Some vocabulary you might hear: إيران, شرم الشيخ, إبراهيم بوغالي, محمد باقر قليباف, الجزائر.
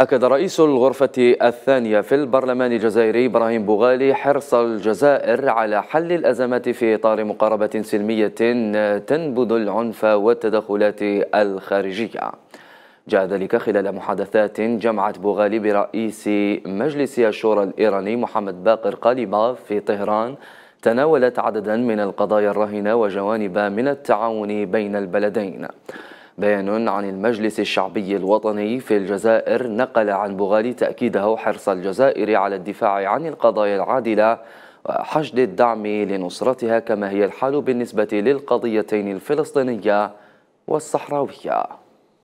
أكد رئيس الغرفة الثانية في البرلمان الجزائري إبراهيم بوغالي حرص الجزائر على حل الأزمات في إطار مقاربة سلمية تنبذ العنف والتدخلات الخارجية. جاء ذلك خلال محادثات جمعت بوغالي برئيس مجلس الشورى الإيراني محمد باقر قليباف في طهران، تناولت عددا من القضايا الراهنة وجوانب من التعاون بين البلدين. بيان عن المجلس الشعبي الوطني في الجزائر نقل عن بوغالي تأكيده حرص الجزائر على الدفاع عن القضايا العادلة وحشد الدعم لنصرتها، كما هي الحال بالنسبة للقضيتين الفلسطينية والصحراوية.